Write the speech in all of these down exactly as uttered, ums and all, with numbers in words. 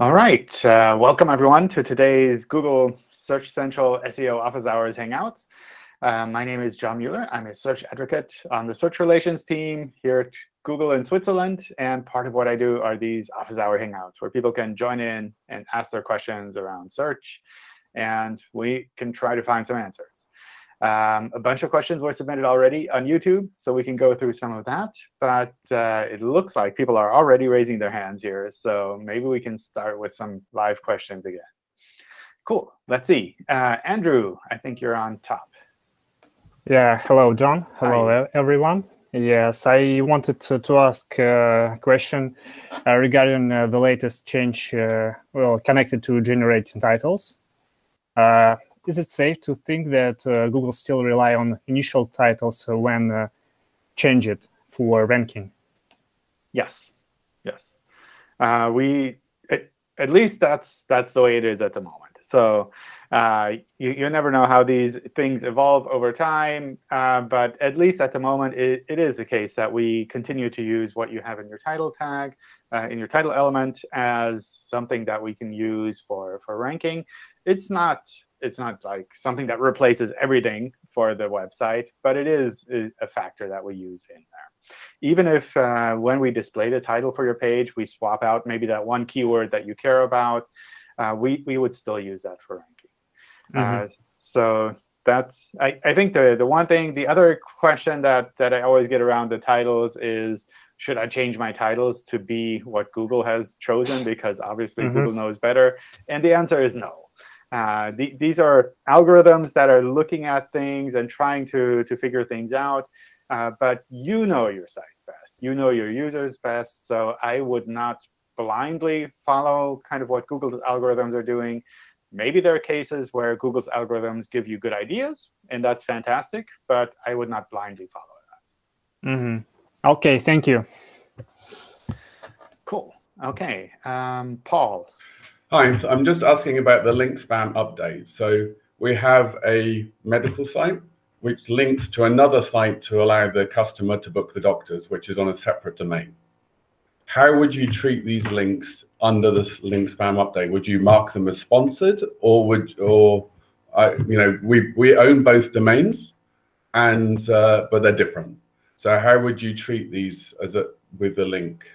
All right, uh, welcome everyone to today's Google Search Central S E O Office Hours Hangouts. Uh, my name is John Mueller. I'm a search advocate on the search relations team here at Google in Switzerland. And part of what I do are these Office Hour Hangouts, where people can join in and ask their questions around search, and we can try to find some answers. Um, a bunch of questions were submitted already on YouTube, so we can go through some of that. But uh, it looks like people are already raising their hands here, so maybe we can start with some live questions again. Cool. Let's see. Uh, Andrew, I think you're on top. Yeah. Hello, John. Hello, Hi. everyone. Yes, I wanted to, to ask a question uh, regarding uh, the latest change, uh, well, connected to generating titles. Uh, Is it safe to think that uh, Google still rely on initial titles when uh, change it for ranking? Yes, yes. Uh, we it, at least that's that's the way it is at the moment. So uh, you you never know how these things evolve over time, uh, but at least at the moment it, it is the case that we continue to use what you have in your title tag, uh, in your title element, as something that we can use for for ranking. It's not. It's not like something that replaces everything for the website, but it is a factor that we use in there. Even if uh, when we display the title for your page, we swap out maybe that one keyword that you care about, uh, we, we would still use that for ranking. Mm-hmm. uh, so that's, I, I think, the, the one thing. The other question that, that I always get around the titles is, should I change my titles to be what Google has chosen? Because obviously mm-hmm. Google knows better. And the answer is no. Uh, the, these are algorithms that are looking at things and trying to, to figure things out. Uh, but you know your site best. You know your users best. So I would not blindly follow kind of what Google's algorithms are doing. Maybe there are cases where Google's algorithms give you good ideas, and that's fantastic. But I would not blindly follow that. Mm-hmm. OK, thank you. Cool. OK, um, Paul. Hi, I'm just asking about the link spam update. So we have a medical site which links to another site to allow the customer to book the doctors, which is on a separate domain. How would you treat these links under this link spam update? Would you mark them as sponsored, or would, or uh, you know, we we own both domains, and uh, but they're different. So how would you treat these as a with the link?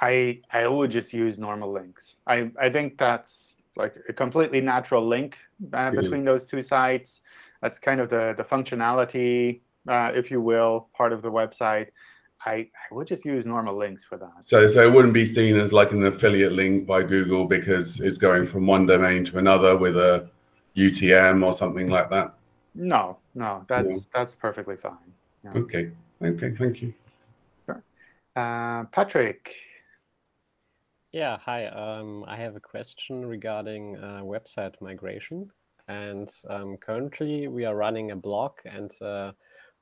I, I would just use normal links. I, I think that's like a completely natural link uh, between those two sites. That's kind of the, the functionality, uh, if you will, part of the website. I, I would just use normal links for that. So, so it wouldn't be seen as like an affiliate link by Google because it's going from one domain to another with a U T M or something like that? No, no, that's, yeah. that's perfectly fine. Yeah. OK, OK, thank you. Sure. Uh, Patrick. Yeah, hi. Um, I have a question regarding uh, website migration. And um, currently, we are running a blog and a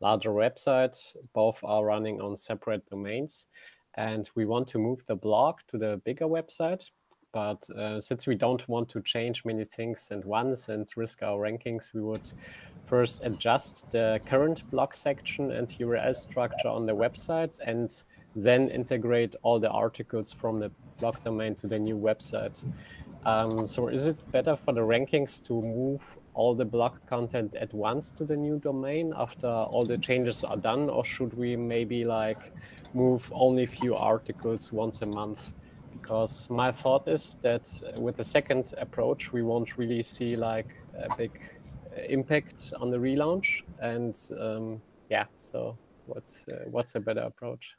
larger website. Both are running on separate domains. And we want to move the blog to the bigger website. But uh, since we don't want to change many things at once and risk our rankings, we would first adjust the current blog section and U R L structure on the website, and then integrate all the articles from the blog domain to the new website. Um, so is it better for the rankings to move all the blog content at once to the new domain after all the changes are done? Or should we maybe like move only a few articles once a month? Because my thought is that with the second approach, we won't really see like a big impact on the relaunch. And um, yeah, so what's, uh, what's a better approach?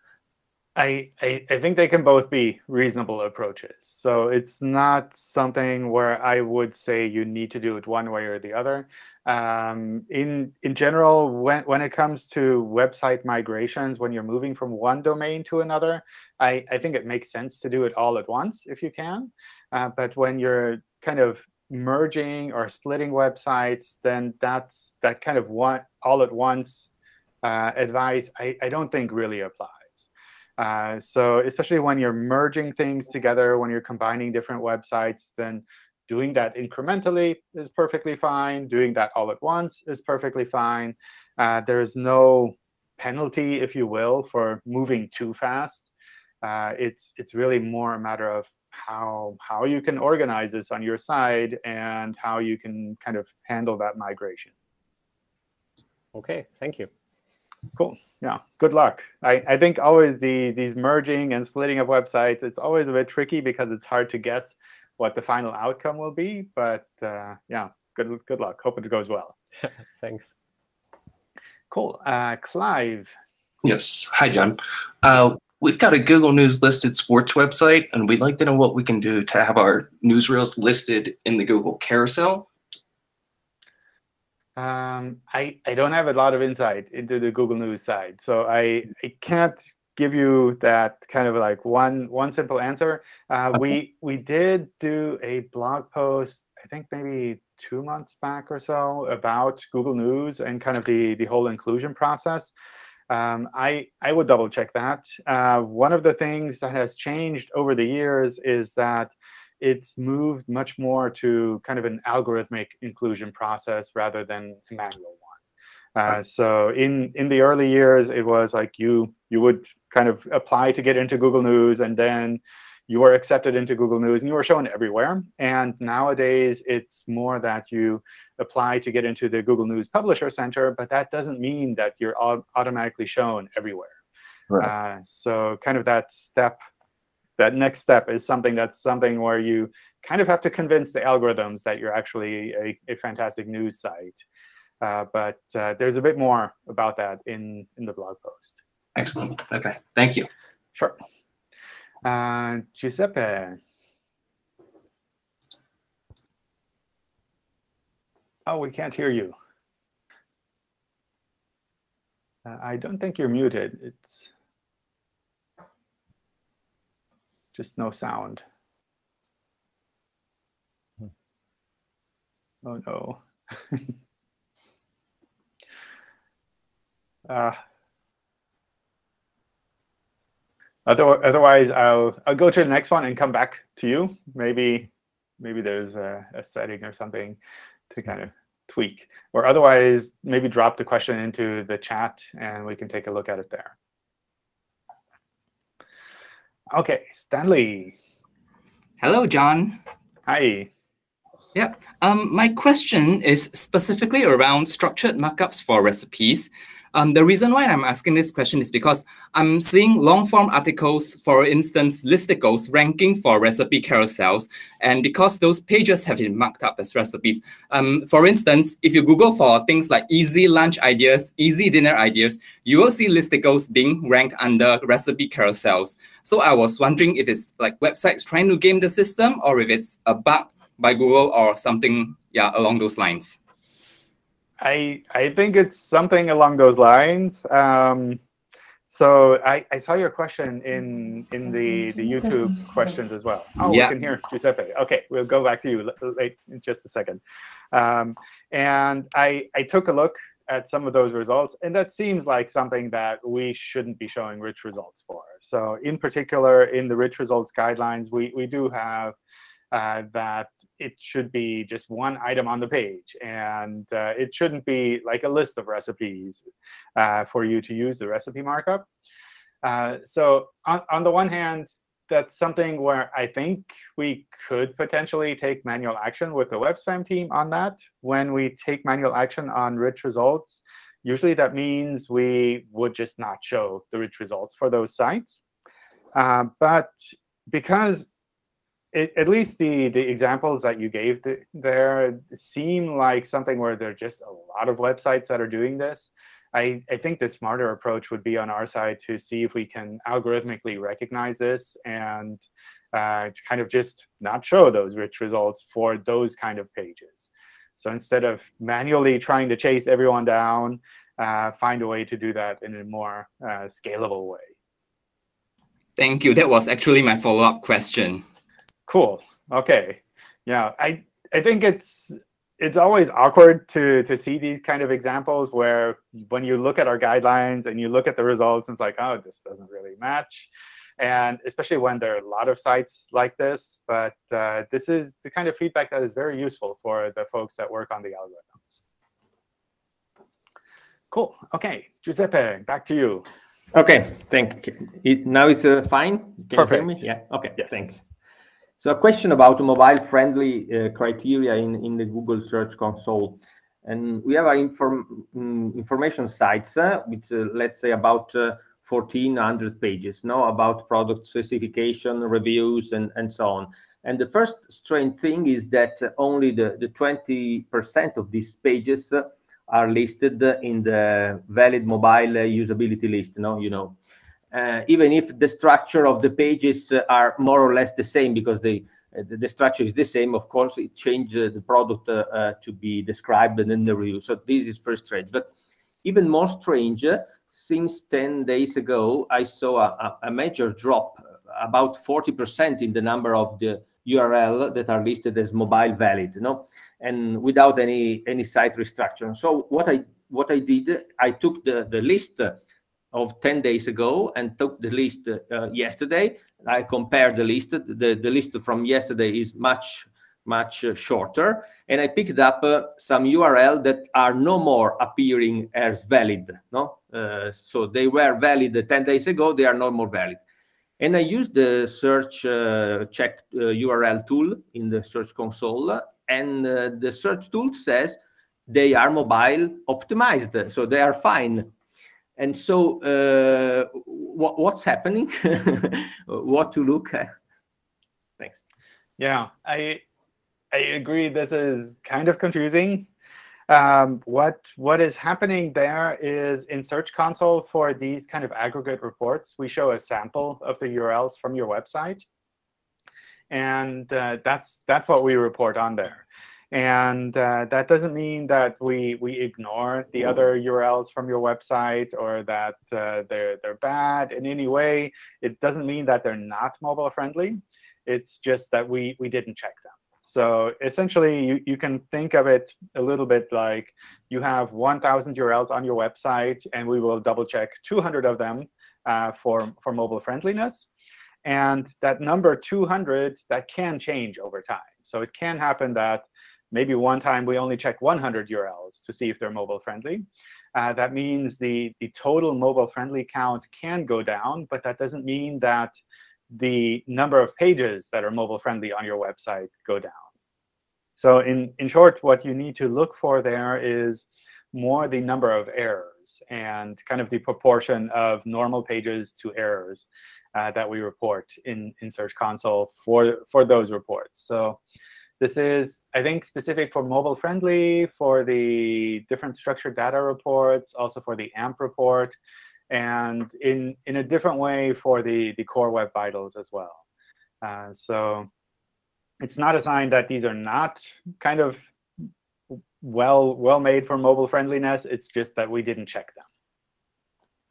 I, I, I think they can both be reasonable approaches. So it's not something where I would say you need to do it one way or the other. Um, in, in general, when, when it comes to website migrations, when you're moving from one domain to another, I, I think it makes sense to do it all at once if you can. Uh, but when you're kind of merging or splitting websites, then that's that kind of one, all at once uh, advice I, I don't think really applies. Uh, so especially when you're merging things together, when you're combining different websites, then doing that incrementally is perfectly fine. Doing that all at once is perfectly fine. Uh, there is no penalty, if you will, for moving too fast. uh, it's it's really more a matter of how how you can organize this on your side and how you can kind of handle that migration. OK, thank you. Cool. Yeah, good luck. I, I think always the these merging and splitting of websites, it's always a bit tricky because it's hard to guess what the final outcome will be. But uh, yeah, good good luck. Hope it goes well. Thanks. Cool. Uh, Clive. Yes. Hi, John. Uh, we've got a Google News listed sports website, and we'd like to know what we can do to have our newsreels listed in the Google carousel. Um, I, I don't have a lot of insight into the Google News side, so I, I can't give you that kind of like one one simple answer. Uh, okay. We we did do a blog post, I think maybe two months back or so, about Google News and kind of the the whole inclusion process. Um, I I would double check that. Uh, one of the things that has changed over the years is that it's moved much more to kind of an algorithmic inclusion process rather than a manual one. Uh, so in, in the early years, it was like you, you would kind of apply to get into Google News, and then you were accepted into Google News, and you were shown everywhere. And nowadays, it's more that you apply to get into the Google News Publisher Center, but that doesn't mean that you're automatically shown everywhere. Right. Uh, so kind of that step. That next step is something that's something where you kind of have to convince the algorithms that you're actually a, a fantastic news site. Uh, but uh, there's a bit more about that in, in the blog post. Excellent. OK, thank you. Sure. Uh, Giuseppe. Oh, we can't hear you. Uh, I don't think you're muted. It's just no sound. Hmm. Oh, no. uh, otherwise, I'll, I'll go to the next one and come back to you. Maybe, maybe there's a, a setting or something to kind of tweak. Or otherwise, maybe drop the question into the chat, and we can take a look at it there. OK, Stanley. Hello, John. Hi. Yeah. Um, my question is specifically around structured markups for recipes. Um, the reason why I'm asking this question is because I'm seeing long-form articles, for instance, listicles, ranking for recipe carousels. And because those pages have been marked up as recipes, um, for instance, if you Google for things like easy lunch ideas, easy dinner ideas, you will see listicles being ranked under recipe carousels. So I was wondering if it's like websites trying to game the system, or if it's a bug by Google or something, yeah, along those lines. I, I think it's something along those lines. Um, so I, I saw your question in, in the, the YouTube questions as well. Oh, yeah. We can hear Giuseppe. OK, we'll go back to you late in just a second. Um, and I, I took a look at some of those results. And that seems like something that we shouldn't be showing rich results for. So in particular, in the rich results guidelines, we, we do have uh, that it should be just one item on the page. And uh, it shouldn't be like a list of recipes uh, for you to use the recipe markup. Uh, so on, on the one hand, that's something where I think we could potentially take manual action with the web spam team on that. When we take manual action on rich results, usually that means we would just not show the rich results for those sites. Uh, but because It, at least the, the examples that you gave the, there seem like something where there are just a lot of websites that are doing this, I, I think the smarter approach would be on our side to see if we can algorithmically recognize this and uh, to kind of just not show those rich results for those kind of pages. So instead of manually trying to chase everyone down, uh, find a way to do that in a more uh, scalable way. Thank you. That was actually my follow-up question. Cool. OK. Yeah, I, I think it's, it's always awkward to, to see these kind of examples where when you look at our guidelines and you look at the results, it's like, oh, this doesn't really match. And especially when there are a lot of sites like this. But uh, this is the kind of feedback that is very useful for the folks that work on the algorithms. Cool. OK, Giuseppe, back to you. Okay, thank you. Now it's uh, fine? Can Perfect. You hear me? Yeah, okay, yes. Thanks. So a question about mobile-friendly uh, criteria in, in the Google Search Console. And we have our inform information sites uh, with, uh, let's say, about uh, fourteen hundred pages, no, about product specification, reviews, and, and so on. And the first strange thing is that only the, the twenty percent of these pages uh, are listed in the valid mobile usability list, no, you know. Uh, even if the structure of the pages uh, are more or less the same, because they, uh, the, the structure is the same, of course, it changed uh, the product uh, uh, to be described and then the review. So this is first strange. But even more strange, uh, since ten days ago, I saw a, a major drop, about forty percent in the number of the U R L that are listed as mobile valid, you know, and without any any site restructuring. So what I what I did, I took the the list of ten days ago and took the list uh, yesterday. I compared the list. The the list from yesterday is much much uh, shorter, and I picked up uh, some U R L that are no more appearing as valid. No, uh, so they were valid ten days ago. They are no more valid. And I used the search uh, check uh, U R L tool in the Search Console, and uh, the search tool says they are mobile optimized, so they are fine. And so, uh, what, what's happening? What to look at? Thanks. Yeah, I I agree. This is kind of confusing. Um, what what is happening there is in Search Console for these kind of aggregate reports, we show a sample of the U R Ls from your website, and uh, that's that's what we report on there. And uh, that doesn't mean that we we ignore the other U R Ls from your website or that uh, they're they're bad in any way. It doesn't mean that they're not mobile friendly. It's just that we we didn't check them. So essentially, you, you can think of it a little bit like you have one thousand U R Ls on your website, and we will double check two hundred of them uh, for, for mobile friendliness. And that number two hundred, that can change over time. So it can happen that maybe one time we only check one hundred U R Ls to see if they're mobile friendly. Uh, that means the, the total mobile friendly count can go down, but that doesn't mean that the number of pages that are mobile friendly on your website go down. So in, in short, what you need to look for there is more the number of errors and kind of the proportion of normal pages to errors uh, that we report in, in Search Console for, for those reports. So this is, I think, specific for mobile friendly, for the different structured data reports, also for the A M P report, and in, in a different way for the, the core web vitals as well. Uh, so it's not a sign that these are not kind of well, well made for mobile friendliness. It's just that we didn't check them.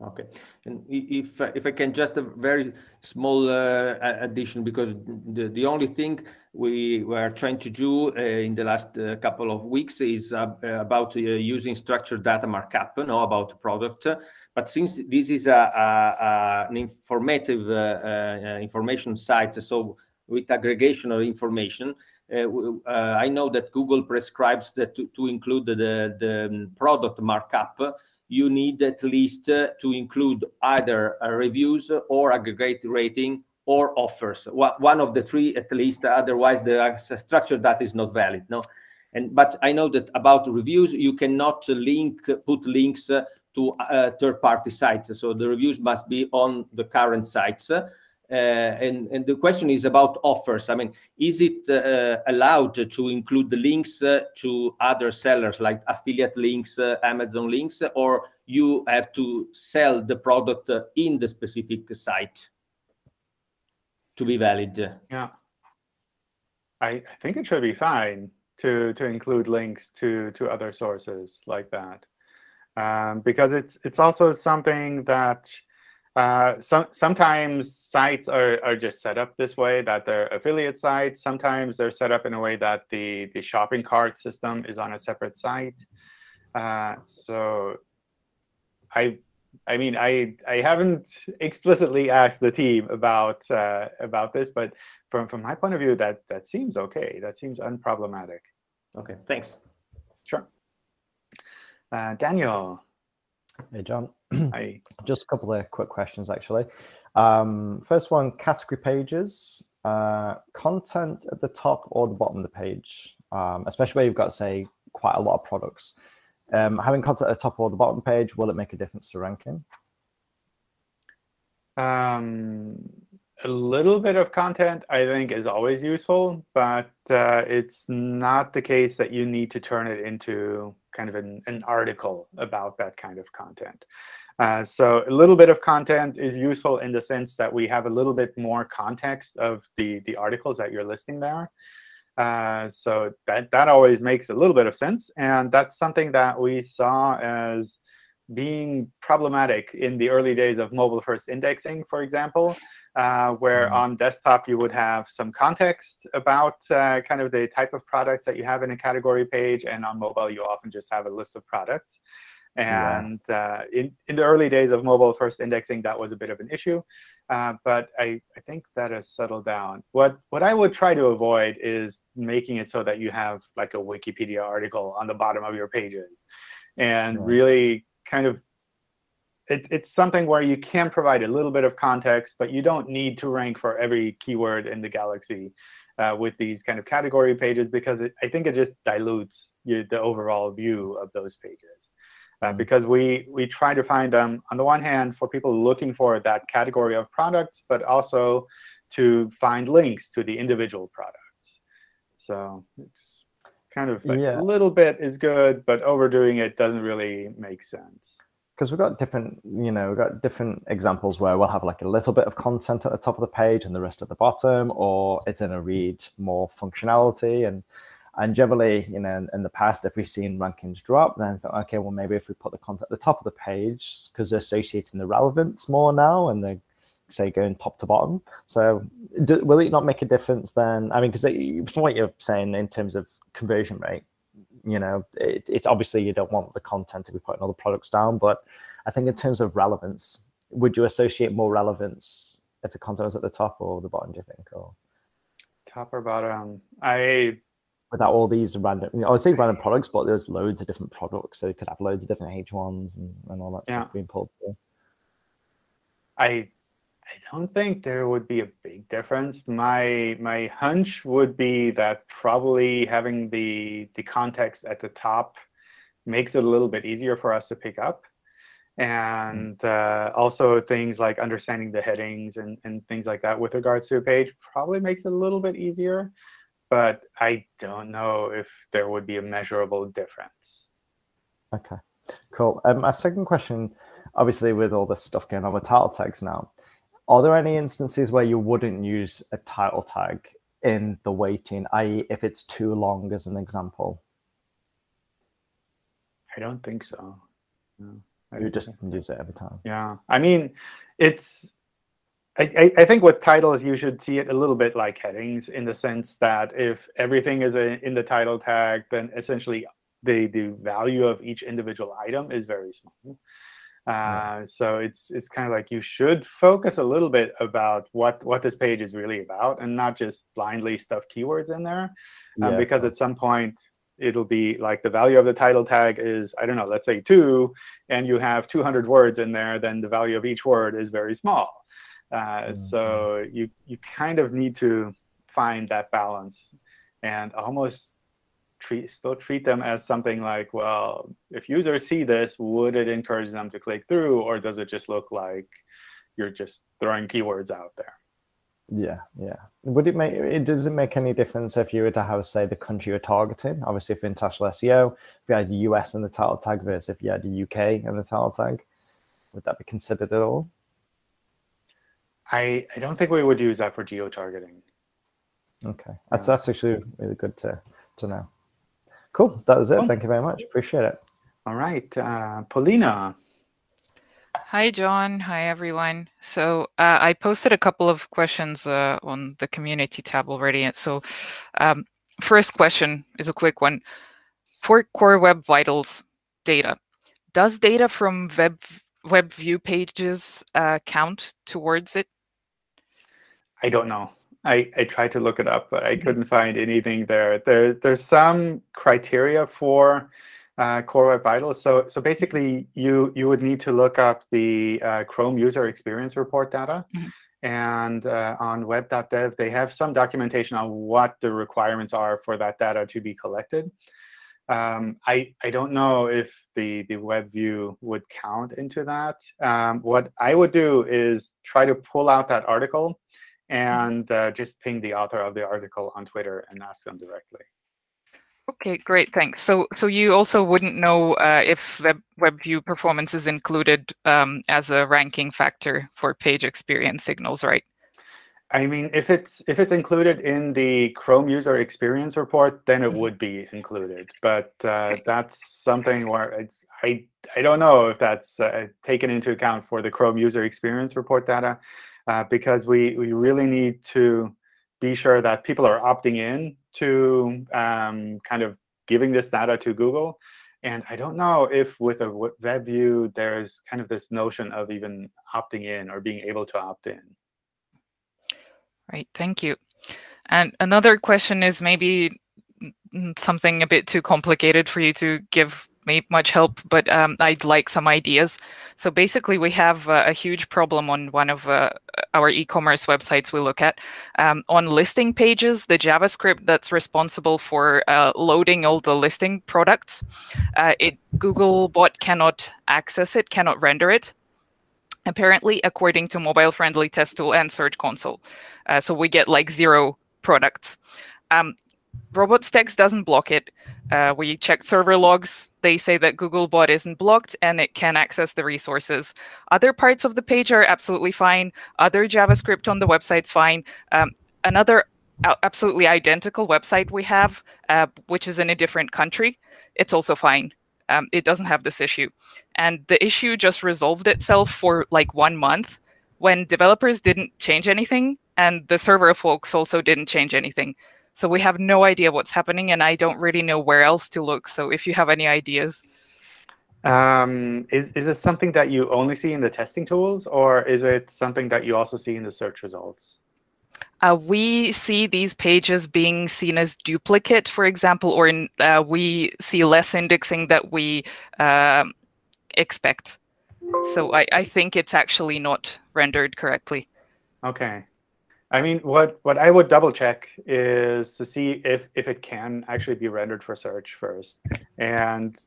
OK. And if, if I can, just a very small uh, addition, because the, the only thing we were trying to do uh, in the last uh, couple of weeks is uh, about uh, using structured data markup, you know, about the product. But since this is a, a, a, an informative uh, uh, information site, so with aggregation of information, uh, uh, I know that Google prescribes that to, to include the, the product markup, you need at least uh, to include either uh, reviews or aggregate rating or offers. One of the three at least, otherwise the structure data is not valid. No? And, but I know that about reviews, you cannot link, put links uh, to uh, third-party sites. So the reviews must be on the current sites. Uh, and, and the question is about offers. I mean, is it uh, allowed to include the links uh, to other sellers, like affiliate links, uh, Amazon links, or you have to sell the product uh, in the specific site to be valid? Yeah, I, I think it should be fine to, to include links to, to other sources like that. Um, because it's it's also something that uh, some, sometimes sites are, are just set up this way, that they're affiliate sites. Sometimes they're set up in a way that the, the shopping cart system is on a separate site. Uh, so I I mean, I, I haven't explicitly asked the team about uh, about this, but from, from my point of view, that, that seems OK. That seems unproblematic. OK, thanks. Sure. Uh, Daniel. Hey, John. Hi. Just a couple of quick questions, actually. Um, first one, category pages, uh, content at the top or the bottom of the page, um, especially where you've got, say, quite a lot of products. Um, having content at the top or the bottom page, will it make a difference to ranking? Um, a little bit of content, I think, is always useful, but uh, it's not the case that you need to turn it into kind of an, an article about that kind of content. Uh, so a little bit of content is useful in the sense that we have a little bit more context of the, the articles that you're listing there. Uh, so that, that always makes a little bit of sense. And that's something that we saw as being problematic in the early days of mobile-first indexing, for example, uh, where mm-hmm. on desktop you would have some context about uh, kind of the type of products that you have in a category page. And on mobile, you often just have a list of products. And yeah. uh, in, in the early days of mobile-first indexing, that was a bit of an issue. Uh, but I, I think that has settled down. What, what I would try to avoid is making it so that you have like a Wikipedia article on the bottom of your pages. And yeah. really kind of it, it's something where you can provide a little bit of context, but you don't need to rank for every keyword in the galaxy uh, with these kind of category pages, because it, I think it just dilutes your, the overall view of those pages. Uh, because we, we try to find them, on the one hand, for people looking for that category of products, but also to find links to the individual products. So it's kind of like yeah. a little bit is good, but overdoing it doesn't really make sense. Because we've got different, you know, we've got different examples where we'll have like a little bit of content at the top of the page and the rest at the bottom, or it's in a read more functionality. And And generally, you know, in, in the past, if we've seen rankings drop, then I thought, okay, well, maybe if we put the content at the top of the page, because they're associating the relevance more now, and they say going top to bottom. So, do, will it not make a difference then? I mean, because from what you're saying in terms of conversion rate, you know, it, it's obviously you don't want the content to be putting all the products down, but I think in terms of relevance, would you associate more relevance if the content was at the top or the bottom? Do you think, or top or bottom? I Without all these random, you know, I would say random products, but there's loads of different products, so you could have loads of different H ones and, and all that yeah. stuff being pulled through. I, I don't think there would be a big difference. My my hunch would be that probably having the the context at the top makes it a little bit easier for us to pick up, and uh, also things like understanding the headings and and things like that with regards to a page probably makes it a little bit easier. But I don't know if there would be a measurable difference. OK, cool. Um, my second question, obviously, with all this stuff going on with title tags now, are there any instances where you wouldn't use a title tag in the weighting, that is if it's too long, as an example? I don't think so. No, you just use it every time. Yeah. I mean, it's. I, I think with titles, you should see it a little bit like headings, in the sense that if everything is a, in the title tag, then essentially the, the value of each individual item is very small. Uh, so it's it's kind of like you should focus a little bit about what, what this page is really about, and not just blindly stuff keywords in there. Um, yeah. Because at some point, it'll be like the value of the title tag is, I don't know, let's say two, and you have two hundred words in there, then the value of each word is very small. Uh, so you, you kind of need to find that balance and almost treat, still treat them as something like, well, if users see this, would it encourage them to click through? Or does it just look like you're just throwing keywords out there? Yeah, yeah. Would it make, it doesn't make any difference if you were to have, say, the country you're targeting? Obviously, for international S E O, if you had U S in the title tag versus if you had U K in the title tag, would that be considered at all? I, I don't think we would use that for geo-targeting. OK. That's, that's actually really good to, to know. Cool. That was it. Cool. Thank you very much. Appreciate it. All right. Uh, Paulina. Hi, John. Hi, everyone. So uh, I posted a couple of questions uh, on the community tab already. So um, first question is a quick one. For Core Web Vitals data, does data from web, web view pages uh, count towards it? I don't know. I, I tried to look it up, but I couldn't find anything there. There. There's some criteria for uh, Core Web Vitals. So, so basically, you you would need to look up the uh, Chrome User Experience Report data. Mm-hmm. And uh, on web dot dev, they have some documentation on what the requirements are for that data to be collected. Um, I, I don't know if the, the web view would count into that. Um, what I would do is try to pull out that article and uh, just ping the author of the article on Twitter and ask them directly. OK, great. Thanks. So so you also wouldn't know uh, if web, web view performance is included um, as a ranking factor for page experience signals, right? I mean, if it's if it's included in the Chrome User Experience Report, then it would be included. But uh, that's something where it's, I I don't know if that's uh, taken into account for the Chrome User Experience Report data, uh, because we we really need to be sure that people are opting in to um, kind of giving this data to Google. And I don't know if with a web view there's kind of this notion of even opting in or being able to opt in. Right, thank you. And another question is maybe something a bit too complicated for you to give me much help, but um, I'd like some ideas. So basically, we have a, a huge problem on one of uh, our e-commerce websites we look at. Um, on listing pages, the JavaScript that's responsible for uh, loading all the listing products, uh, it Googlebot cannot access it, cannot render it, apparently, according to mobile-friendly test tool and Search Console. Uh, so we get like zero products. Um, Robots.txt doesn't block it. Uh, we checked server logs. They say that Googlebot isn't blocked and it can access the resources. Other parts of the page are absolutely fine. Other JavaScript on the website's fine. Um, another absolutely identical website we have, uh, which is in a different country, it's also fine. Um, it doesn't have this issue. And the issue just resolved itself for like one month when developers didn't change anything and the server folks also didn't change anything. So we have no idea what's happening, and I don't really know where else to look. So if you have any ideas. Um, is, is this something that you only see in the testing tools, or is it something that you also see in the search results? Uh, we see these pages being seen as duplicate, for example, or in, uh, we see less indexing that we uh, expect. So I, I think it's actually not rendered correctly. OK. I mean, what, what I would double check is to see if, if it can actually be rendered for search first. And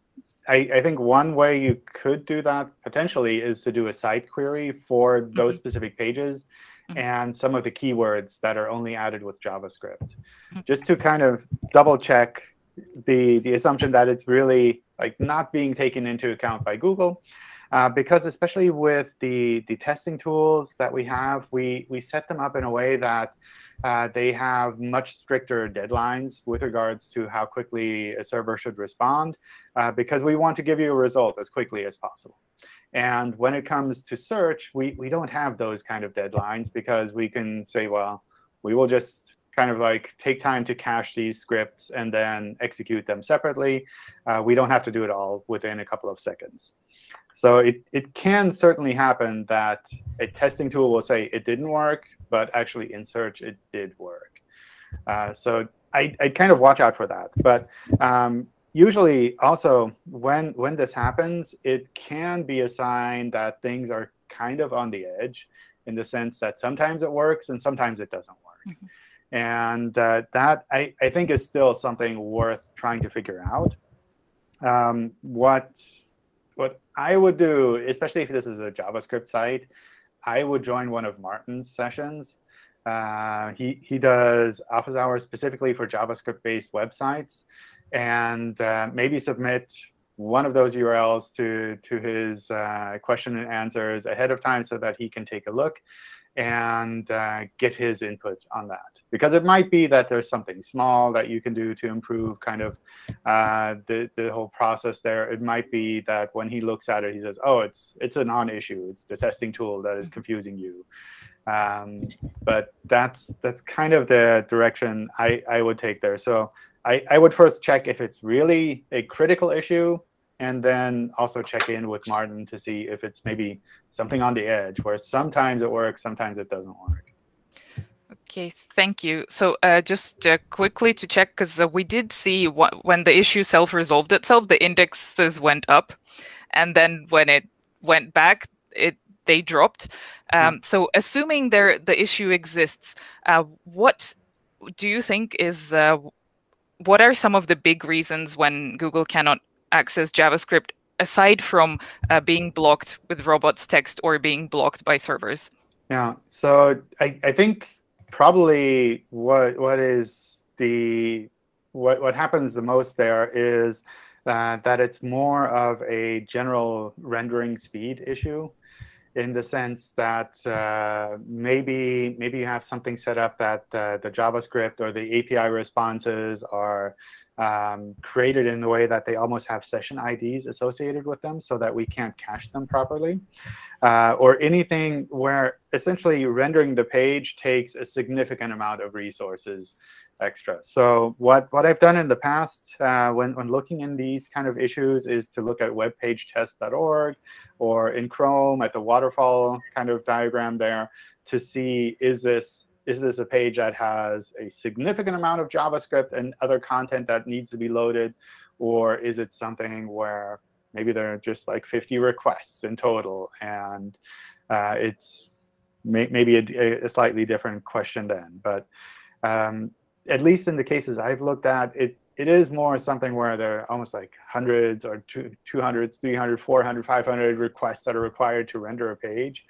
I, I think one way you could do that potentially is to do a site query for those mm-hmm. specific pages mm-hmm. and some of the keywords that are only added with JavaScript, mm-hmm. just to kind of double check the, the assumption that it's really like not being taken into account by Google. Uh, because especially with the, the testing tools that we have, we, we set them up in a way that uh, they have much stricter deadlines with regards to how quickly a server should respond, uh, because we want to give you a result as quickly as possible. And when it comes to search, we, we don't have those kind of deadlines, because we can say, well, we will just kind of like take time to cache these scripts and then execute them separately. Uh, we don't have to do it all within a couple of seconds. So it, it can certainly happen that a testing tool will say it didn't work, but actually in search it did work. Uh, so I, I'd kind of watch out for that. But um, usually also when, when this happens, it can be a sign that things are kind of on the edge, in the sense that sometimes it works and sometimes it doesn't work. Mm-hmm. And uh, that, I, I think, is still something worth trying to figure out. Um, what, what I would do, especially if this is a JavaScript site, I would join one of Martin's sessions. Uh, he, he does office hours specifically for JavaScript-based websites, and uh, maybe submit one of those U R Ls to, to his uh, question and answers ahead of time so that he can take a look and uh, get his input on that. Because it might be that there's something small that you can do to improve kind of uh, the, the whole process there. It might be that when he looks at it, he says, oh, it's, it's a non-issue. It's the testing tool that is confusing you. Um, but that's, that's kind of the direction I, I would take there. So I, I would first check if it's really a critical issue, and then also check in with Martin to see if it's maybe something on the edge, where sometimes it works, sometimes it doesn't work. Okay, thank you. So uh, just uh, quickly to check, because uh, we did see wh when the issue self-resolved itself, the indexes went up, and then when it went back, it they dropped. Um, mm. So assuming there the issue exists, uh, what do you think is uh, what are some of the big reasons when Google cannot access JavaScript aside from uh, being blocked with robots text or being blocked by servers? Yeah. So I I think. Probably what what is the what what happens the most there is uh, that it's more of a general rendering speed issue, in the sense that uh, maybe maybe you have something set up that uh, the JavaScript or the A P I responses are um, created in the way that they almost have session I Ds associated with them, so that we can't cache them properly. Uh, or anything where essentially rendering the page takes a significant amount of resources extra. So what, what I've done in the past uh, when, when looking in these kind of issues is to look at web page test dot org or in Chrome at the waterfall kind of diagram there to see, is this is this a page that has a significant amount of JavaScript and other content that needs to be loaded, or is it something where maybe there are just like fifty requests in total, and uh, it's may maybe a, a slightly different question then. But um, at least in the cases I've looked at, it, it is more something where there are almost like hundreds or two hundred, three hundred, four hundred, five hundred requests that are required to render a page.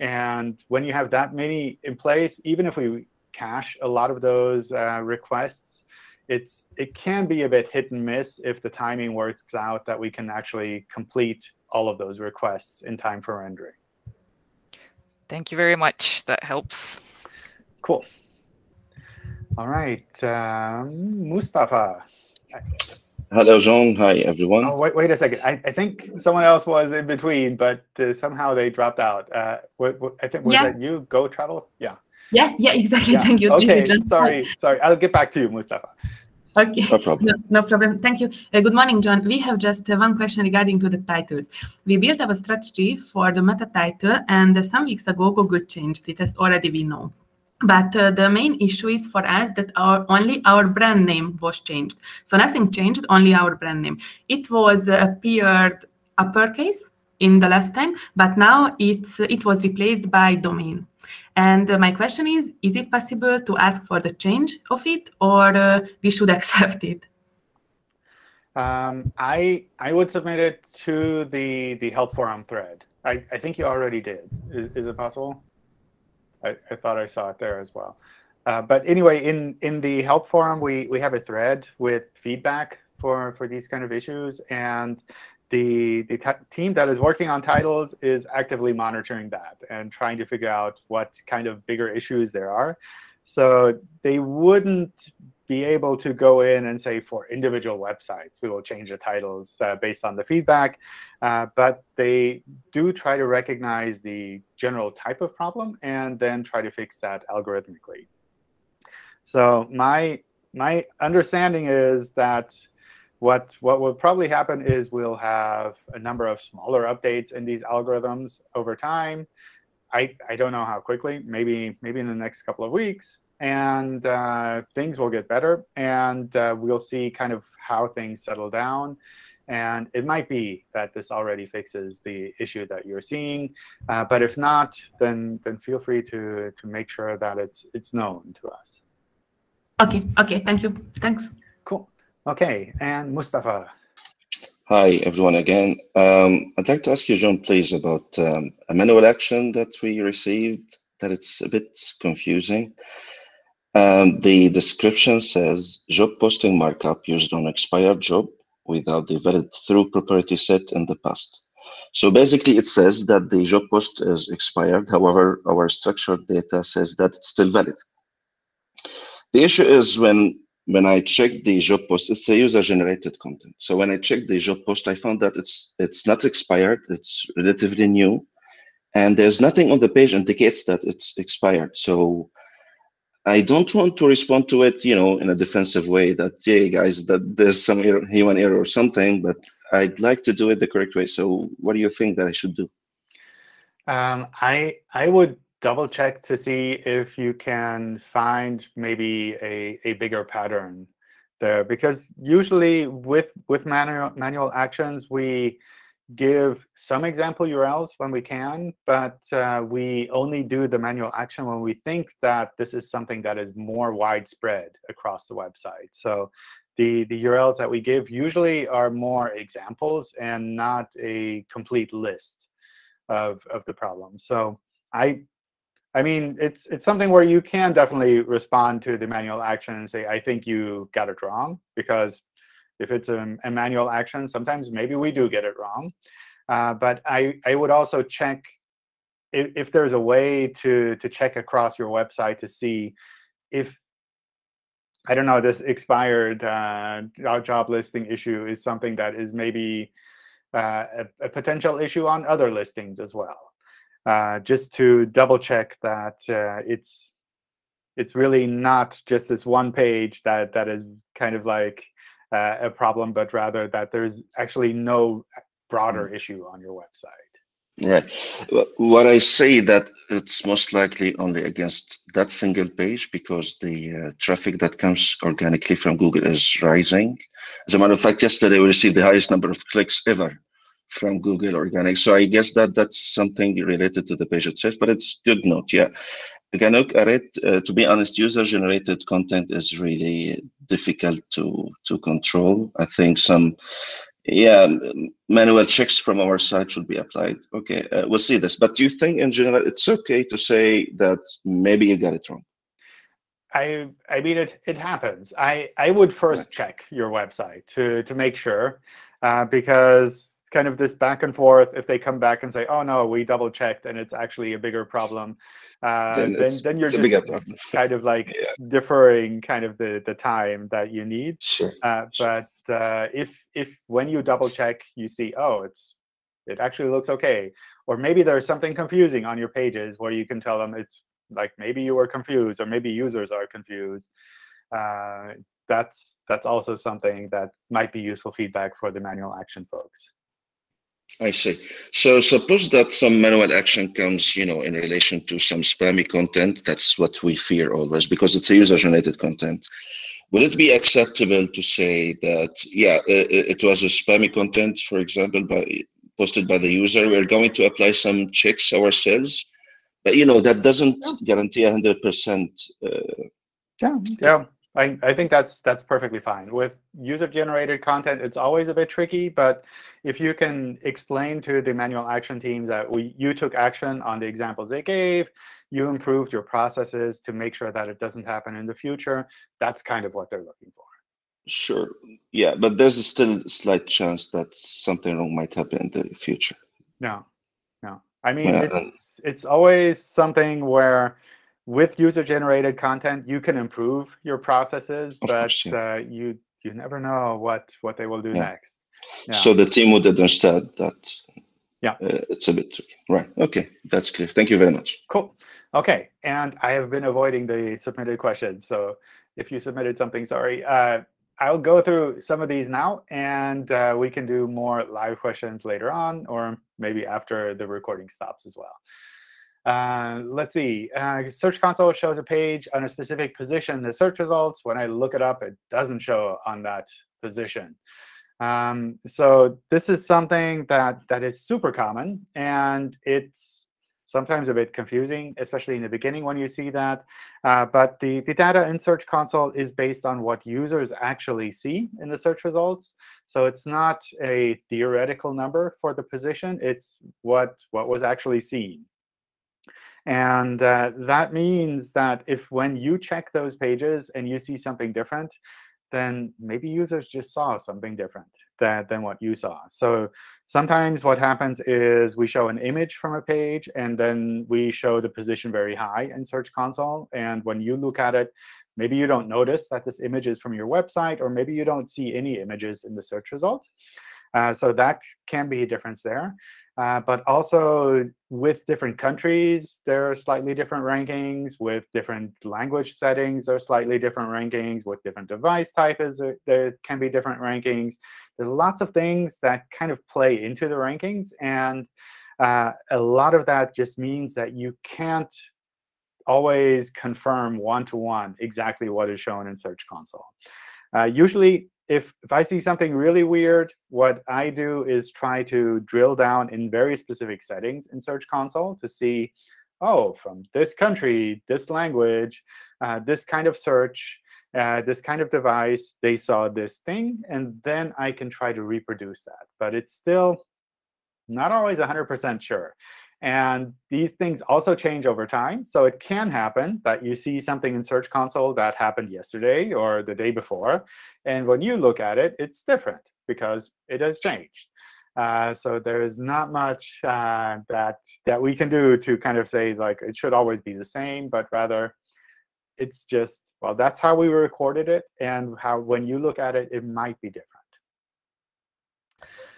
And when you have that many in place, even if we cache a lot of those uh, requests, it's it can be a bit hit and miss if the timing works out that we can actually complete all of those requests in time for rendering. Thank you very much. That helps. Cool. All right. Um, Mustafa. Hello, John. Hi, everyone. Oh, wait, wait a second. I, I think someone else was in between, but uh, somehow they dropped out. Uh, what, what, I think was yeah. that you? Go travel? Yeah. Yeah. Yeah. Exactly. Yeah. Thank you. Okay. Thank you, sorry. Sorry. I'll get back to you, Mustafa. Okay. No problem. No, no problem. Thank you. Uh, good morning, John. We have just uh, one question regarding to the titles. We built our strategy for the meta title, and uh, some weeks ago, Google changed it, as already we know. But uh, the main issue is for us that our only our brand name was changed. So nothing changed, only our brand name. It was uh, appeared uppercase in the last time, but now it's it was replaced by domain. And uh, my question is, is it possible to ask for the change of it, or uh, we should accept it? Um, I I would submit it to the the help forum thread. I I think you already did. Is, is it possible? I, I thought I saw it there as well. Uh, but anyway, in, in the help forum, we, we have a thread with feedback for, for these kind of issues. And the, the t team that is working on titles is actively monitoring that and trying to figure out what kind of bigger issues there are. So they wouldn't be able to go in and say, for individual websites, we will change the titles uh, based on the feedback. Uh, but they do try to recognize the general type of problem and then try to fix that algorithmically. So my, my understanding is that what, what will probably happen is we'll have a number of smaller updates in these algorithms over time. I, I don't know how quickly, maybe, maybe in the next couple of weeks. And uh, things will get better, and uh, we'll see kind of how things settle down. And it might be that this already fixes the issue that you're seeing. Uh, but if not, then then feel free to to make sure that it's it's known to us. Okay. Okay. Thank you. Thanks. Cool. Okay. And Mustafa. Hi, everyone. Again, um, I'd like to ask you, John, please, about um, a manual action that we received. That it's a bit confusing. Um, the description says, job posting markup used on expired job without the valid through property set in the past. So basically, it says that the job post is expired. However, our structured data says that it's still valid. The issue is when, when I checked the job post, it's a user-generated content. So when I checked the job post, I found that it's, it's not expired. It's relatively new. And there's nothing on the page indicates that it's expired. So I don't want to respond to it, you know, in a defensive way that, hey, guys, that there's some error, human error or something, but I'd like to do it the correct way. So what do you think that I should do? Um, I I would double check to see if you can find maybe a, a bigger pattern there. Because usually with, with manual, manual actions, we give some example U R Ls when we can, but uh, we only do the manual action when we think that this is something that is more widespread across the website. So the, the U R Ls that we give usually are more examples and not a complete list of, of the problem. So I I mean, it's it's something where you can definitely respond to the manual action and say, I think you got it wrong, because if it's a, a manual action, sometimes maybe we do get it wrong. Uh, but I, I would also check if, if there's a way to, to check across your website to see if, I don't know, this expired uh, job listing issue is something that is maybe uh, a, a potential issue on other listings as well. Uh, just to double check that uh, it's it's really not just this one page that that is kind of like uh, a problem, but rather that there's actually no broader issue on your website. Yeah, what I say that it's most likely only against that single page, because the uh, traffic that comes organically from Google is rising. As a matter of fact, yesterday we received the highest number of clicks ever from Google organic. So I guess that that's something related to the page itself, but it's good note, yeah. Again, look, I read, uh, to be honest, user-generated content is really difficult to, to control. I think some, yeah, manual checks from our side should be applied. Okay, uh, we'll see this. But do you think in general it's okay to say that maybe you got it wrong? I, I mean, it, it happens. I, I would first right. check your website to, to make sure, uh, because kind of this back and forth, if they come back and say, oh, no, we double checked and it's actually a bigger problem, uh, then, then, then you're just kind of like yeah. deferring kind of the, the time that you need. Sure. Uh, but uh, if, if when you double check, you see, oh, it's it actually looks OK, or maybe there's something confusing on your pages where you can tell them it's like maybe you were confused or maybe users are confused. Uh, that's that's also something that might be useful feedback for the manual action folks. I see. So suppose that some manual action comes, you know, in relation to some spammy content. That's what we fear always, because it's a user-generated content. Would it be acceptable to say that, yeah, it, it was a spammy content, for example, by, posted by the user? We're going to apply some checks ourselves, but you know that doesn't guarantee a hundred percent. Yeah, yeah. I, I think that's that's perfectly fine. With user-generated content, it's always a bit tricky. But if you can explain to the manual action team that we, you took action on the examples they gave, you improved your processes to make sure that it doesn't happen in the future, that's kind of what they're looking for. Sure. Yeah, but there's still a slight chance that something wrong might happen in the future. No, no. I mean, yeah. it's, it's always something where with user-generated content, you can improve your processes, of but course, yeah. uh, you you never know what what they will do yeah. next. Yeah. So the team would understand that. Yeah, uh, it's a bit tricky, right? Okay, that's clear. Thank you very much. Cool. Okay, and I have been avoiding the submitted questions. So if you submitted something, sorry. Uh, I'll go through some of these now, and uh, we can do more live questions later on, or maybe after the recording stops as well. Uh, let's see. Uh, Search Console shows a page on a specific position in the search results. When I look it up, it doesn't show on that position. Um, so this is something that that is super common, and it's sometimes a bit confusing, especially in the beginning when you see that. Uh, but the, the data in Search Console is based on what users actually see in the search results. So it's not a theoretical number for the position. It's what what was actually seen. And uh, that means that if when you check those pages and you see something different, then maybe users just saw something different that, than what you saw. So sometimes what happens is we show an image from a page, and then we show the position very high in Search Console. And when you look at it, maybe you don't notice that this image is from your website, or maybe you don't see any images in the search result. Uh, so that can be a difference there. Uh, but also, with different countries, there are slightly different rankings. With different language settings, there are slightly different rankings. With different device types, there, there can be different rankings. There's lots of things that kind of play into the rankings. And Uh, a lot of that just means that you can't always confirm one-to-one exactly what is shown in Search Console. Uh, usually, if, if I see something really weird, what I do is try to drill down in very specific settings in Search Console to see, oh, from this country, this language, uh, this kind of search, uh, this kind of device, they saw this thing. And then I can try to reproduce that. But it's still not always one hundred percent sure. And these things also change over time. So it can happen that you see something in Search Console that happened yesterday or the day before. And when you look at it, it's different because it has changed. Uh, so there is not much uh, that, that we can do to kind of say, like, it should always be the same. But rather, it's just, well, that's how we recorded it. And how when you look at it, it might be different.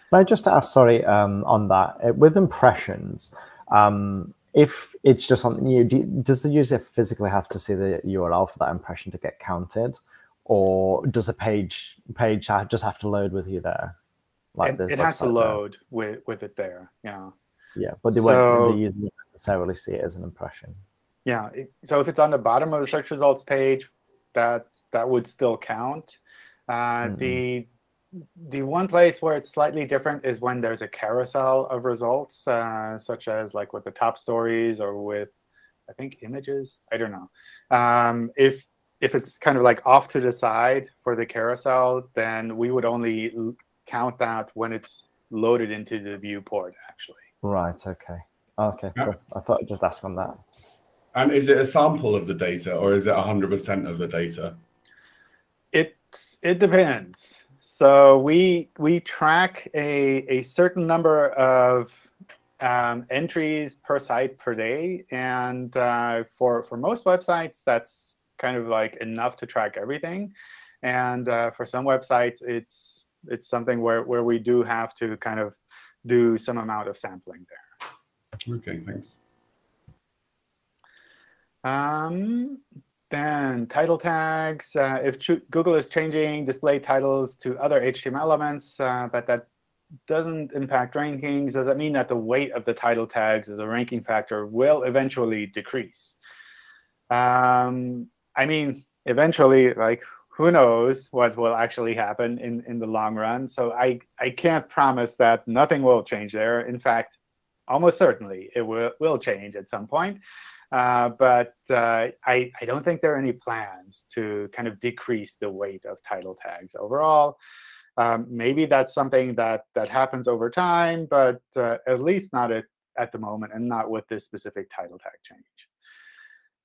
Can I just ask, sorry, um, on that, with impressions, um, if it's just something new, do you, does the user physically have to see the U R L for that impression to get counted? Or does a page page just have to load with you there? Like it, it has to load there. with with it there, yeah. Yeah, but they so, won't really necessarily see it as an impression. Yeah, it, so if it's on the bottom of the search results page, that that would still count. Uh, mm-hmm. The The one place where it's slightly different is when there's a carousel of results, uh, such as like with the top stories or with, I think, images. I don't know. Um, if if it's kind of like off to the side for the carousel, then we would only count that when it's loaded into the viewport, actually. Right. OK. OK. Yeah. Cool. I thought I'd just ask on that. And is it a sample of the data or is it one hundred percent of the data? It, it depends. So we we track a, a certain number of um, entries per site per day. And uh, for, for most websites, that's kind of like enough to track everything. And uh, for some websites, it's it's something where, where we do have to kind of do some amount of sampling there. OK, thanks. Um, Then title tags, uh, if Google is changing display titles to other H T M L elements, uh, but that doesn't impact rankings, does that mean that the weight of the title tags as a ranking factor will eventually decrease? Um, I mean, eventually, like, who knows what will actually happen in, in the long run. So I, I can't promise that nothing will change there. In fact, almost certainly it will, will change at some point. Uh, but uh, I, I don't think there are any plans to kind of decrease the weight of title tags overall. Um, maybe that's something that, that happens over time, but uh, at least not at, at the moment and not with this specific title tag change.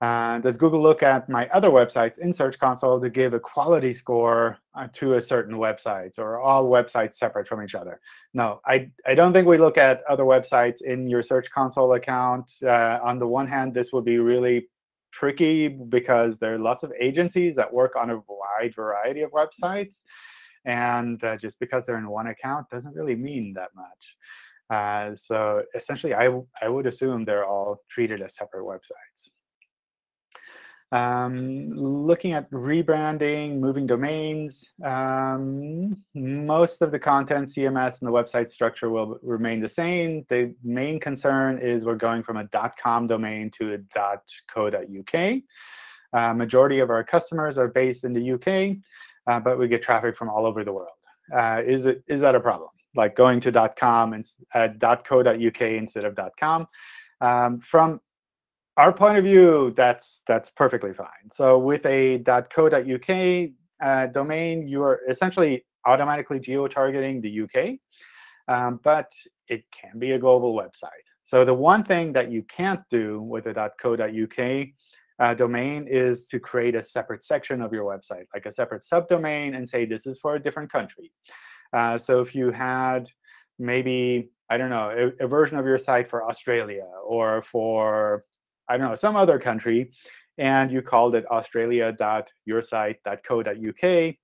Uh, does Google look at my other websites in Search Console to give a quality score uh, to a certain website, or are all websites separate from each other? No, I, I don't think we look at other websites in your Search Console account. Uh, on the one hand, this would be really tricky because there are lots of agencies that work on a wide variety of websites. And uh, just because they're in one account doesn't really mean that much. Uh, so essentially, I, I would assume they're all treated as separate websites. Um, looking at rebranding, moving domains, um, most of the content, C M S, and the website structure will remain the same. The main concern is we're going from a .com domain to a .co.uk. Uh, majority of our customers are based in the U K, uh, but we get traffic from all over the world. Uh, is it, is that a problem? Like going to .com and uh, .co.uk instead of .com? Um, from our point of view, that's that's perfectly fine. So with a .co.uk uh, domain, you are essentially automatically geo-targeting the U K. Um, but it can be a global website. So the one thing that you can't do with a .co.uk uh, domain is to create a separate section of your website, like a separate subdomain, and say this is for a different country. Uh, so if you had maybe, I don't know, a, a version of your site for Australia or for, I don't know, some other country, and you called it australia dot your site dot co dot uk,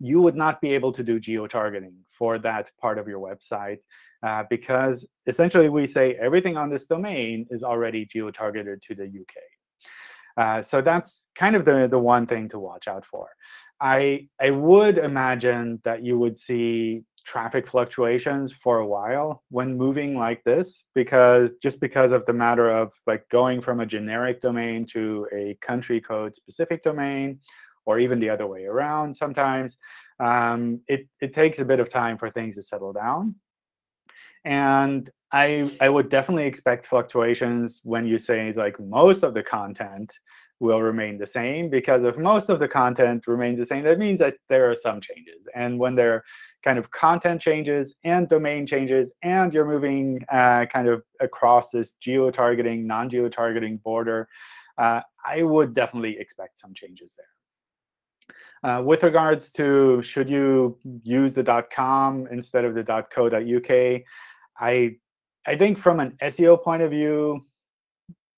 you would not be able to do geo-targeting for that part of your website uh, because essentially we say everything on this domain is already geo-targeted to the U K. Uh, so that's kind of the, the one thing to watch out for. I, I would imagine that you would see traffic fluctuations for a while when moving like this, because just because of the matter of like going from a generic domain to a country code specific domain, or even the other way around sometimes, um, it, it takes a bit of time for things to settle down. And I, I would definitely expect fluctuations when you say like most of the content will remain the same, because if most of the content remains the same, that means that there are some changes. And when there are kind of content changes and domain changes, and you're moving uh, kind of across this geo-targeting, non-geo-targeting border, uh, I would definitely expect some changes there. Uh, with regards to should you use the .com instead of the .co.uk, I, I think from an S E O point of view,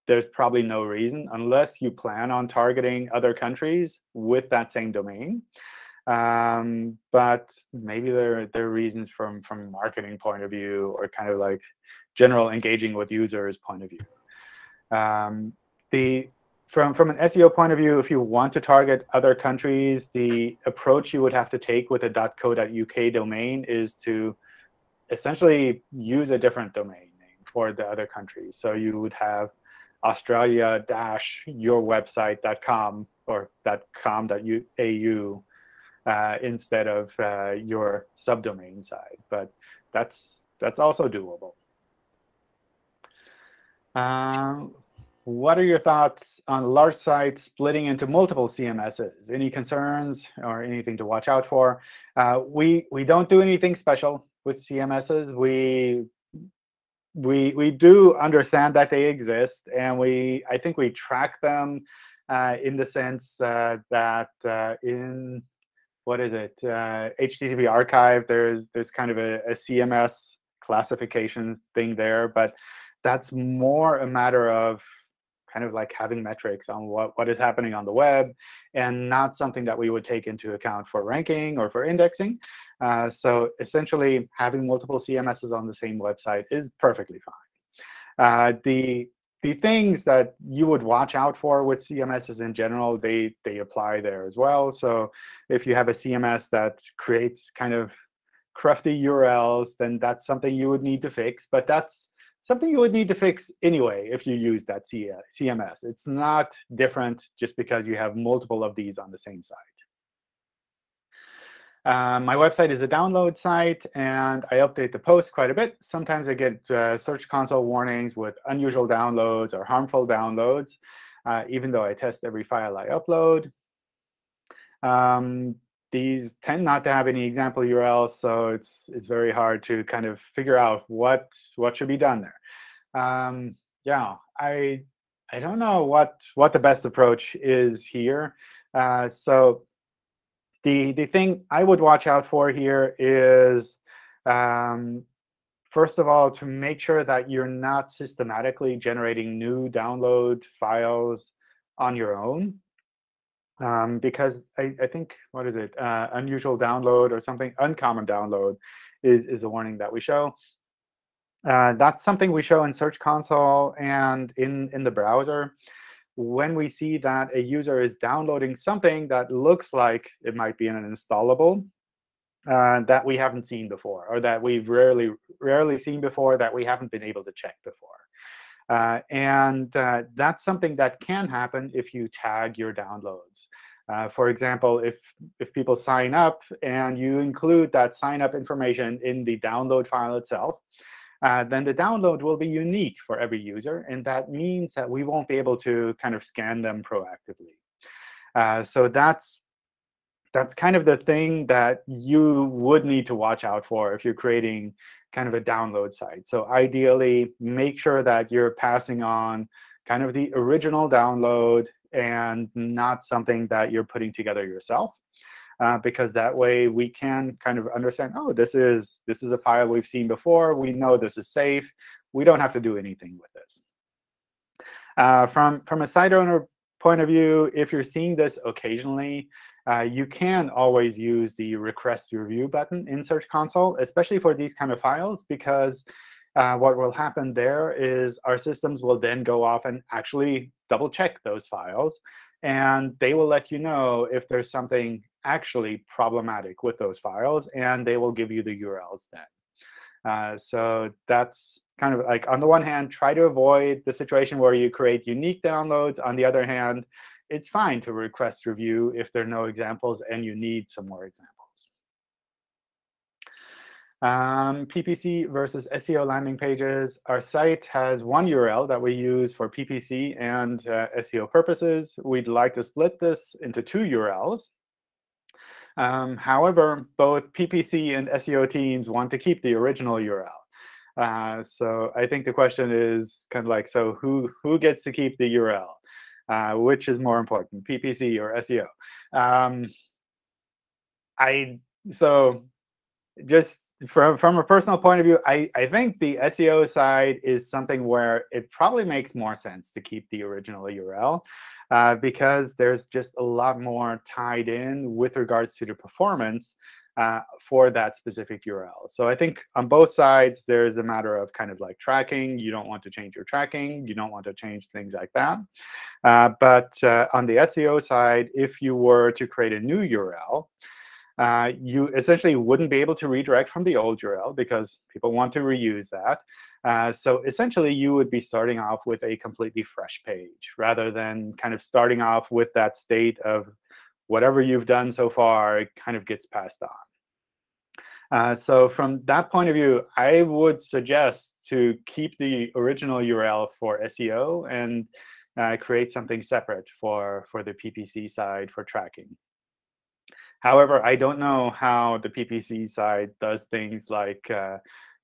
there's probably no reason, unless you plan on targeting other countries with that same domain. Um, but maybe there, there are reasons from from a marketing point of view, or kind of like general engaging with users point of view. Um, the from from an S E O point of view, if you want to target other countries, the approach you would have to take with a .co.uk domain is to essentially use a different domain name for the other countries. So you would have Australia dash your website dot com or .com.au uh, instead of uh, your subdomain side, but that's that's also doable. Um, what are your thoughts on large sites splitting into multiple C M Ss? Any concerns or anything to watch out for? Uh, we we don't do anything special with C M Ss. We We we do understand that they exist, and we I think we track them uh, in the sense uh, that uh, in what is it uh, H T T P archive there's there's kind of a, a C M S classification thing there, but that's more a matter of kind of like having metrics on what what is happening on the web, and not something that we would take into account for ranking or for indexing. Uh, so essentially, having multiple C M Ss on the same website is perfectly fine. Uh, the the things that you would watch out for with C M Ss in general, they they apply there as well. So if you have a C M S that creates kind of crufty U R Ls, then that's something you would need to fix. But that's something you would need to fix anyway if you use that C M S. It's not different just because you have multiple of these on the same site. Uh, my website is a download site, and I update the posts quite a bit. Sometimes I get uh, Search Console warnings with unusual downloads or harmful downloads, uh, even though I test every file I upload. Um, these tend not to have any example U R Ls, so it's it's very hard to kind of figure out what what should be done there. Um, yeah, I I don't know what what the best approach is here. Uh, so. The, the thing I would watch out for here is, um, first of all, to make sure that you're not systematically generating new download files on your own. Um, because I, I think, what is it, uh, unusual download or something, uncommon download is, is a warning that we show. Uh, that's something we show in Search Console and in, in the browser. When we see that a user is downloading something that looks like it might be an installable uh, that we haven't seen before, or that we've rarely rarely seen before, that we haven't been able to check before. Uh, and uh, that's something that can happen if you tag your downloads. Uh, for example, if, if people sign up and you include that sign-up information in the download file itself, Uh, then the download will be unique for every user. And that means that we won't be able to kind of scan them proactively. Uh, so that's, that's kind of the thing that you would need to watch out for if you're creating kind of a download site. So ideally, make sure that you're passing on kind of the original download and not something that you're putting together yourself. Uh, because that way we can kind of understand, oh, this is this is a file we've seen before. We know this is safe. We don't have to do anything with this. Uh, from from a site owner point of view, if you're seeing this occasionally, uh, you can always use the request review button in Search Console, especially for these kind of files, because uh, what will happen there is our systems will then go off and actually double check those files, and they will let you know if there's something actually problematic with those files, and they will give you the U R Ls then. Uh, so that's kind of like, on the one hand, try to avoid the situation where you create unique downloads. On the other hand, it's fine to request review if there are no examples and you need some more examples. Um, P P C versus S E O landing pages. Our site has one U R L that we use for P P C and uh, S E O purposes. We'd like to split this into two U R Ls. Um, however, both P P C and S E O teams want to keep the original U R L. Uh, so I think the question is kind of like, so who, who gets to keep the U R L? Uh, which is more important, P P C or S E O? Um, I so just from from a personal point of view, I I think the S E O side is something where it probably makes more sense to keep the original U R L uh, because there's just a lot more tied in with regards to the performance uh, for that specific U R L. So I think on both sides there's a matter of kind of like tracking. You don't want to change your tracking. You don't want to change things like that. Uh, but uh, on the S E O side, if you were to create a new U R L, uh, you essentially wouldn't be able to redirect from the old U R L because people want to reuse that. Uh, so essentially, you would be starting off with a completely fresh page rather than kind of starting off with that state of whatever you've done so far, it kind of gets passed on. Uh, so from that point of view, I would suggest to keep the original U R L for S E O and uh, create something separate for, for the P P C side for tracking. However, I don't know how the P P C side does things like uh,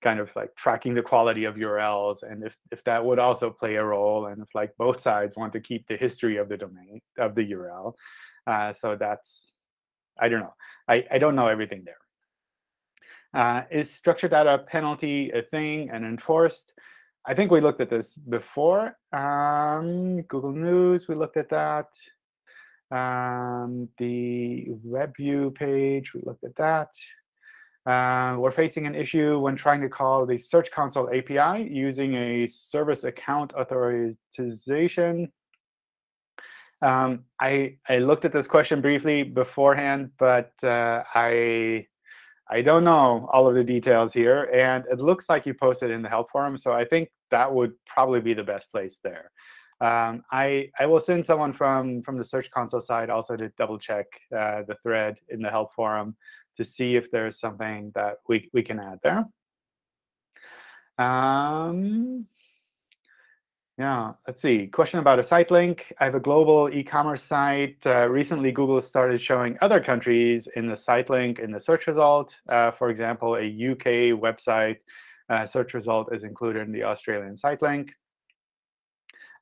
kind of like tracking the quality of U R Ls and if, if that would also play a role and if like both sides want to keep the history of the domain of the U R L. Uh, so that's, I don't know. I, I don't know everything there. Uh, is structured data penalty a thing and enforced? I think we looked at this before. Um, Google News, we looked at that. Um, the web view page, we looked at that. Uh, we're facing an issue when trying to call the Search Console A P I using a service account authorization. Um, I, I looked at this question briefly beforehand, but uh, I, I don't know all of the details here. And it looks like you posted in the help forum, so I think that would probably be the best place there. Um, I, I will send someone from, from the Search Console side also to double check uh, the thread in the help forum to see if there's something that we, we can add there. Um, Yeah, let's see. Question about a site link. I have a global e-commerce site. Uh, recently, Google started showing other countries in the site link in the search result. Uh, for example, a U K website uh, search result is included in the Australian site link.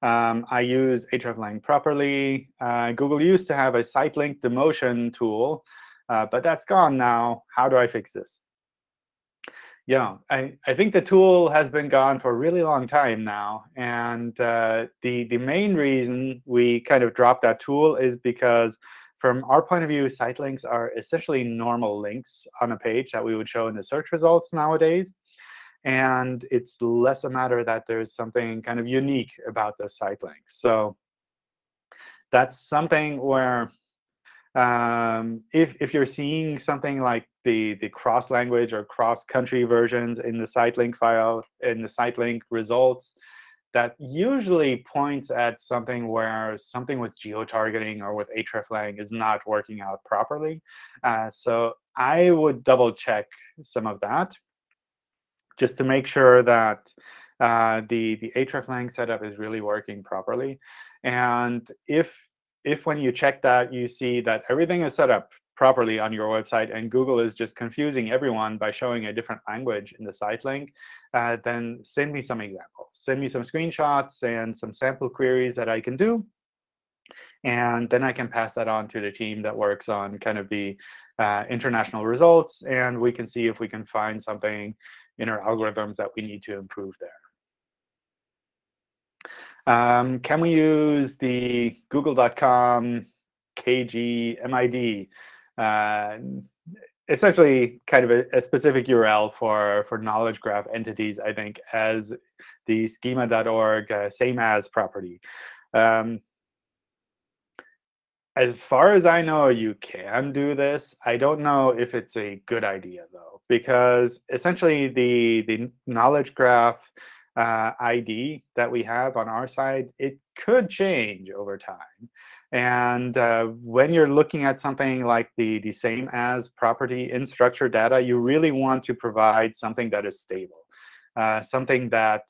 Um, I use hreflang properly. Uh, Google used to have a site link demotion tool, uh, but that's gone now. How do I fix this? Yeah, I, I think the tool has been gone for a really long time now. And uh, the, the main reason we kind of dropped that tool is because, from our point of view, site links are essentially normal links on a page that we would show in the search results nowadays. And it's less a matter that there's something kind of unique about those site links. So that's something where um, if, if you're seeing something like the, the cross-language or cross-country versions in the site link file, in the site link results, that usually points at something where something with geotargeting or with hreflang is not working out properly. Uh, so I would double-check some of that just to make sure that uh, the, the hreflang setup is really working properly. And if, if when you check that, you see that everything is set up properly on your website, and Google is just confusing everyone by showing a different language in the site link, uh, then send me some examples. Send me some screenshots and some sample queries that I can do. And then I can pass that on to the team that works on kind of the uh, international results, and we can see if we can find something in our algorithms that we need to improve there. Um, can we use the google dot com K G M I D? Uh, essentially kind of a, a specific U R L for, for knowledge graph entities, I think, as the schema dot org uh, same as property. Um, As far as I know, you can do this. I don't know if it's a good idea, though, because essentially the, the knowledge graph uh, I D that we have on our side, it could change over time. And uh, when you're looking at something like the, the same as property in structured data, you really want to provide something that is stable, uh, something that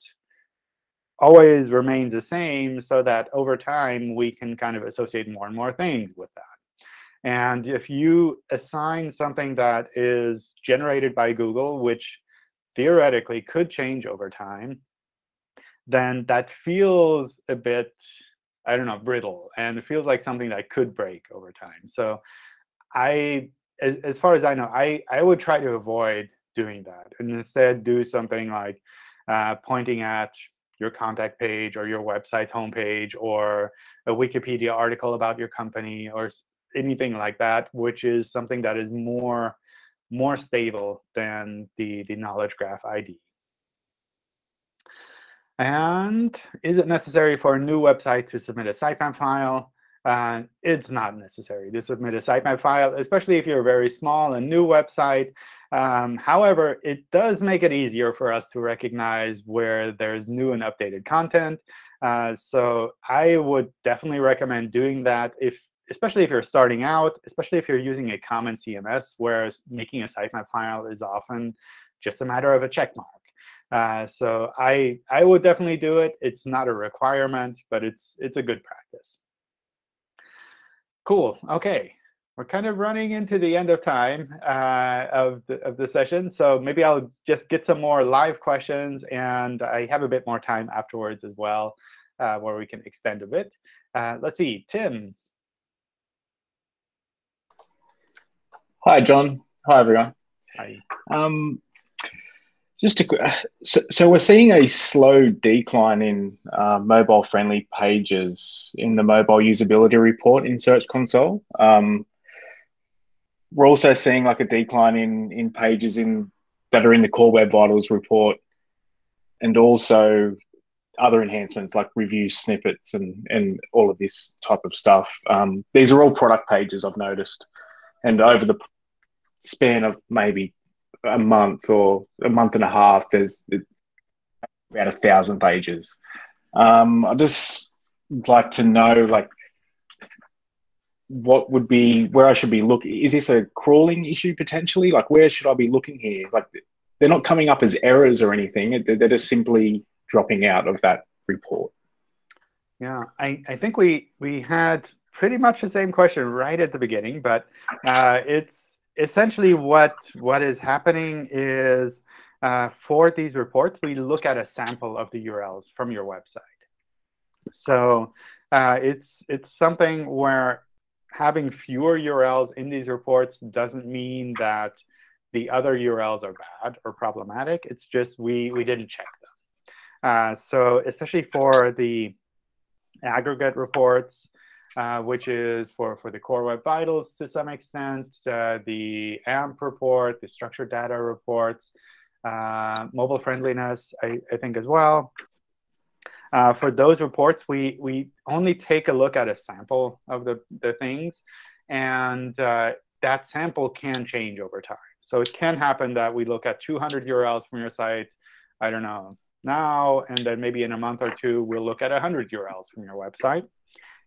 always remains the same so that over time we can kind of associate more and more things with that. And if you assign something that is generated by Google, which theoretically could change over time, then that feels a bit, I don't know, brittle. And it feels like something that could break over time. So I, as, as far as I know, I, I would try to avoid doing that and instead do something like uh, pointing at your contact page or your website homepage or a Wikipedia article about your company or anything like that, which is something that is more, more stable than the, the knowledge graph I D. And is it necessary for a new website to submit a sitemap file? Uh, it's not necessary to submit a sitemap file, especially if you're very small and new website. Um, however, it does make it easier for us to recognize where there's new and updated content. Uh, so I would definitely recommend doing that, if, especially if you're starting out, especially if you're using a common C M S, where making a sitemap file is often just a matter of a check mark. Uh, so I, I would definitely do it. It's not a requirement, but it's, it's a good practice. Cool. OK, we're kind of running into the end of time uh, of, the, of the session. So maybe I'll just get some more live questions. And I have a bit more time afterwards as well, uh, where we can extend a bit. Uh, let's see, Tim. Hi, John. Hi, everyone. Hi. Um, just to, so, so we're seeing a slow decline in uh, mobile-friendly pages in the mobile usability report in Search Console. Um, we're also seeing like a decline in in pages in that are in the Core Web Vitals report, and also other enhancements like review snippets and and all of this type of stuff. Um, these are all product pages I've noticed, and over the span of maybe a month or a month and a half, there's about a thousand pages. Um, I just like to know, like, what would be where I should be looking. Is this a crawling issue potentially? Like, where should I be looking here? Like, they're not coming up as errors or anything. They're, they're just simply dropping out of that report. Yeah, I, I think we we had pretty much the same question right at the beginning, but uh, it's. Essentially, what, what is happening is uh, for these reports, we look at a sample of the U R Ls from your website. So uh, it's, it's something where having fewer U R Ls in these reports doesn't mean that the other U R Ls are bad or problematic. It's just we, we didn't check them. Uh, so especially for the aggregate reports, Uh, which is for, for the Core Web Vitals to some extent, uh, the A M P report, the structured data reports, uh, mobile friendliness, I, I think as well. Uh, for those reports, we, we only take a look at a sample of the, the things. And uh, that sample can change over time. So it can happen that we look at two hundred U R Ls from your site, I don't know, now. And then maybe in a month or two, we'll look at one hundred U R Ls from your website.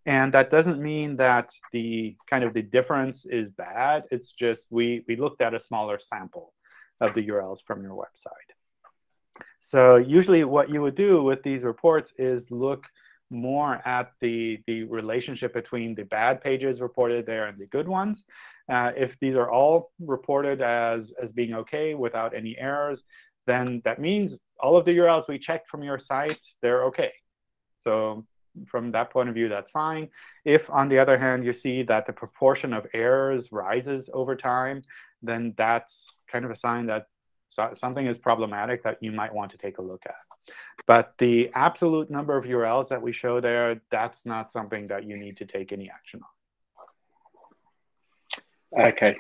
And that doesn't mean that the kind of the difference is bad. It's just we, we looked at a smaller sample of the U R Ls from your website. So usually what you would do with these reports is look more at the, the relationship between the bad pages reported there and the good ones. Uh, if these are all reported as, as being OK without any errors, then that means all of the U R Ls we checked from your site, they're OK. So from that point of view, that's fine. If, on the other hand, you see that the proportion of errors rises over time, then that's kind of a sign that something is problematic that you might want to take a look at. But the absolute number of U R Ls that we show there, that's not something that you need to take any action on. OK.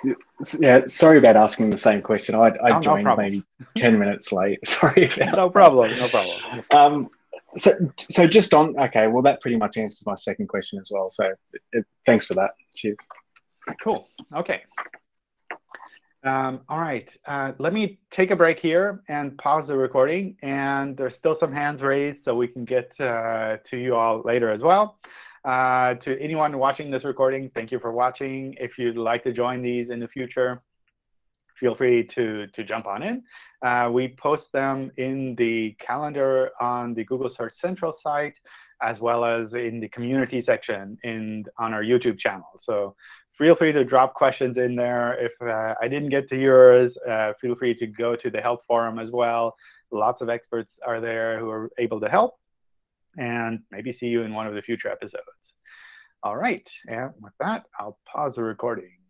Yeah, sorry about asking the same question. I, I oh, joined no maybe ten minutes late. Sorry about that. No problem. No problem. Um, So, so just on, okay, well, that pretty much answers my second question as well. So it, thanks for that. Cheers. Cool. Okay. Um, all right. Uh, let me take a break here and pause the recording. And there's still some hands raised, so we can get uh, to you all later as well. Uh, to anyone watching this recording, thank you for watching. If you'd like to join these in the future, feel free to, to jump on in. Uh, we post them in the calendar on the Google Search Central site, as well as in the community section in, on our YouTube channel. So feel free to drop questions in there. If uh, I didn't get to yours, uh, feel free to go to the help forum as well. Lots of experts are there who are able to help. And maybe see you in one of the future episodes. All right. And with that, I'll pause the recording.